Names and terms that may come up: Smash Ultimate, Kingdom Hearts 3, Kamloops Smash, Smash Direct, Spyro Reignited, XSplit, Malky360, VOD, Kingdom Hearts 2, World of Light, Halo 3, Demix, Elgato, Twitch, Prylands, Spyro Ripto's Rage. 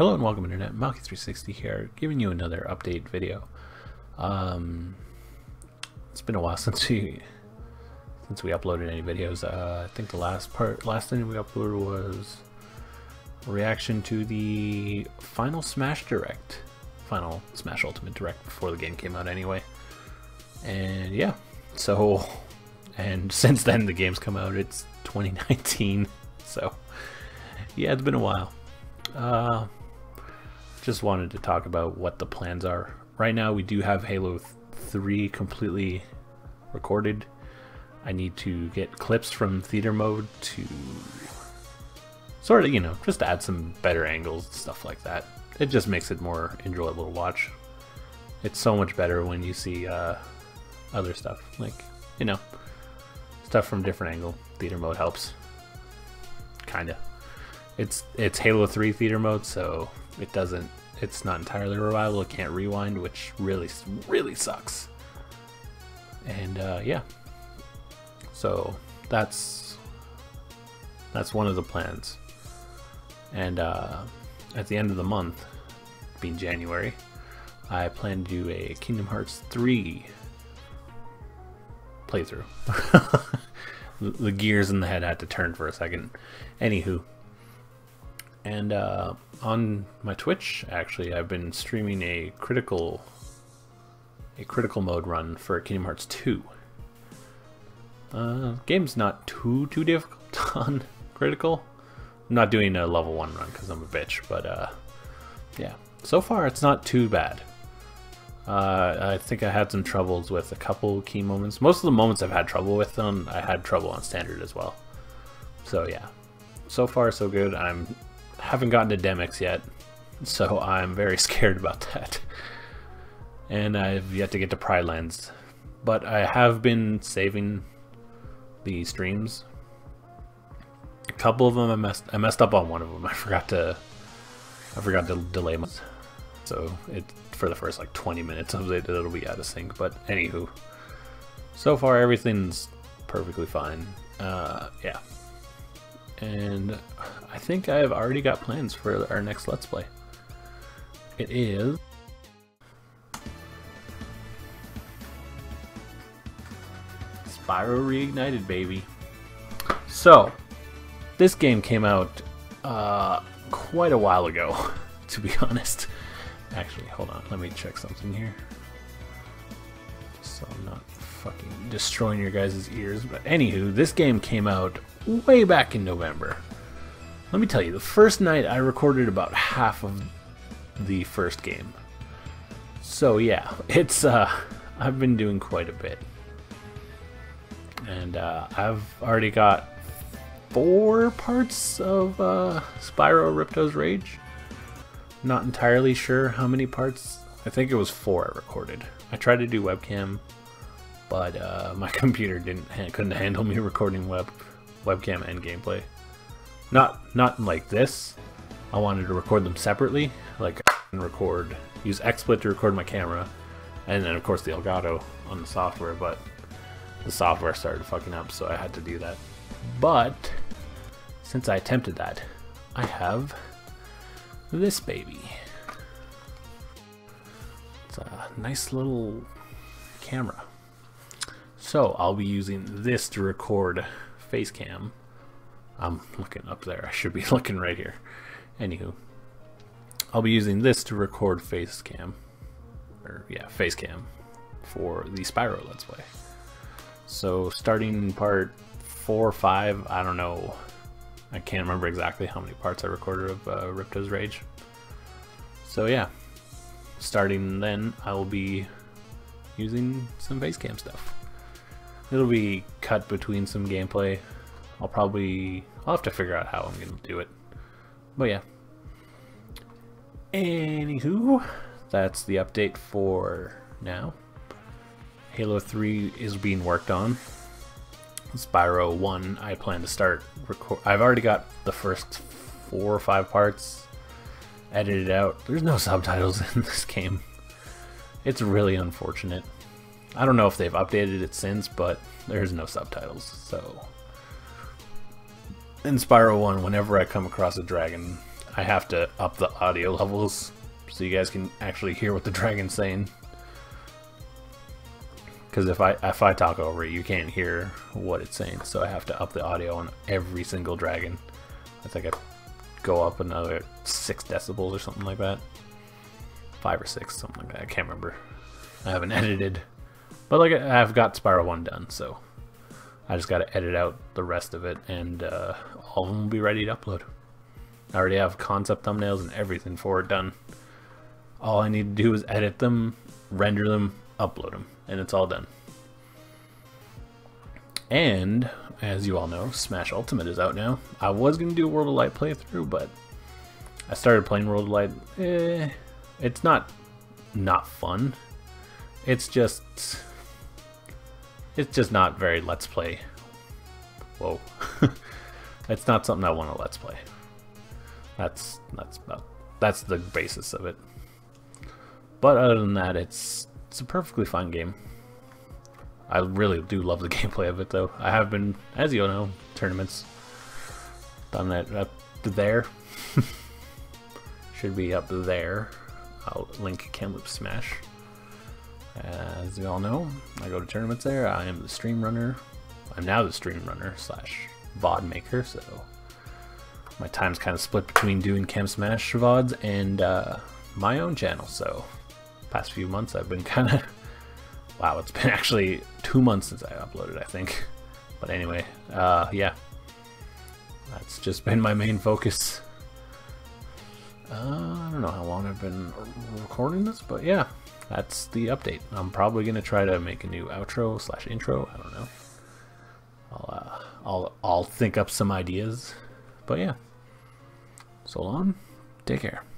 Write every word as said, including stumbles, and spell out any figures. Hello and welcome Internet, Malky three sixty here, giving you another update video. Um, it's been a while since we since we uploaded any videos. Uh, I think the last part, last thing we uploaded was a reaction to the final Smash Direct, final Smash Ultimate Direct before the game came out anyway. And yeah, so, and since then the game's come out, it's twenty nineteen, so yeah, it's been a while. Uh, just wanted to talk about what the plans are. Right now we do have Halo three completely recorded. I need to get clips from theater mode to sort of, you know, just add some better angles and stuff like that. It just makes it more enjoyable to watch. It's so much better when you see uh, other stuff, like, you know, stuff from different angle. Theater mode helps, kinda. It's it's Halo three theater mode, so it doesn't. It's not entirely reliable. It can't rewind, which really really sucks. And uh, yeah, so that's that's one of the plans. And uh, at the end of the month, being January, I plan to do a Kingdom Hearts three playthrough. The gears in the head had to turn for a second. Anywho. And uh, on my Twitch, actually, I've been streaming a critical, a critical mode run for Kingdom Hearts two. Uh, game's not too too difficult on critical. I'm not doing a level one run because I'm a bitch, but uh, yeah, so far it's not too bad. Uh, I think I had some troubles with a couple key moments. Most of the moments I've had trouble with them, I had trouble on standard as well. So yeah, so far so good. I'm haven't gotten to Demix yet, so I'm very scared about that. And I've yet to get to Prylands, but I have been saving the streams. A couple of them I messed I messed up on one of them. I forgot to I forgot to delay my, so it for the first like twenty minutes of it it'll be out of sync. But anywho, so far everything's perfectly fine. Uh, yeah. And I think I've already got plans for our next Let's Play. It is... Spyro Reignited, baby. So, this game came out uh, quite a while ago, to be honest. Actually, hold on, let me check something here. So I'm not fucking destroying your guys' ears, but anywho, this game came out way back in November. Let me tell you, the first night I recorded about half of the first game. So yeah, it's uh, I've been doing quite a bit, and uh, I've already got four parts of uh, Spyro Ripto's Rage. Not entirely sure how many parts. I think it was four I recorded. I tried to do webcam, but uh, my computer didn't couldn't handle me recording web. webcam and gameplay. Not not like this. I wanted to record them separately, like record, use XSplit to record my camera, and then of course the Elgato on the software, but the software started fucking up, so I had to do that. But since I attempted that, I have this baby. It's a nice little camera. So I'll be using this to record face cam. I'm looking up there. I should be looking right here. Anywho, I'll be using this to record face cam, or yeah, face cam for the Spyro Let's Play. So starting part four or five, I don't know. I can't remember exactly how many parts I recorded of uh, Ripto's Rage. So yeah, starting then, I will be using some face cam stuff. It'll be cut between some gameplay. I'll probably... I'll have to figure out how I'm going to do it. But yeah. Anywho, that's the update for now. Halo three is being worked on. Spyro one, I plan to start... record. I've already got the first four or five parts edited out. There's no subtitles in this game. It's really unfortunate. I don't know if they've updated it since, but there's no subtitles, so... In Spyro one, whenever I come across a dragon, I have to up the audio levels so you guys can actually hear what the dragon's saying. Because if I if I talk over it, you can't hear what it's saying. So I have to up the audio on every single dragon. I think I go up another six decibels or something like that. Five or six, something like that. I can't remember. I haven't edited, but like I've got Spyro one done, so I just got to edit out the rest of it, and uh, all of them will be ready to upload. I already have concept thumbnails and everything for it done. All I need to do is edit them, render them, upload them, and it's all done. And as you all know, Smash Ultimate is out now. I was going to do a World of Light playthrough, but I started playing World of Light. Eh, it's not not fun. It's just it's just not very let's play. Whoa. It's not something I want to let's play. That's that's about that's the basis of it. But other than that, it's it's a perfectly fine game. I really do love the gameplay of it, though. I have been, as you all know, tournaments done that up to there. Should be up there. I'll link Kamloops Smash. As you all know, I go to tournaments there. I am the stream runner. I'm now the stream runner slash V O D maker, so my time's kind of split between doing Cam Smash V O Ds and uh, my own channel. So past few months I've been kind of... Wow, it's been actually two months since I uploaded, I think. But anyway, uh, yeah. That's just been my main focus. Uh, I don't know how long I've been recording this, but yeah. That's the update. I'm probably going to try to make a new outro slash intro. I don't know. I'll, uh, I'll, I'll think up some ideas. But yeah. So long. Take care.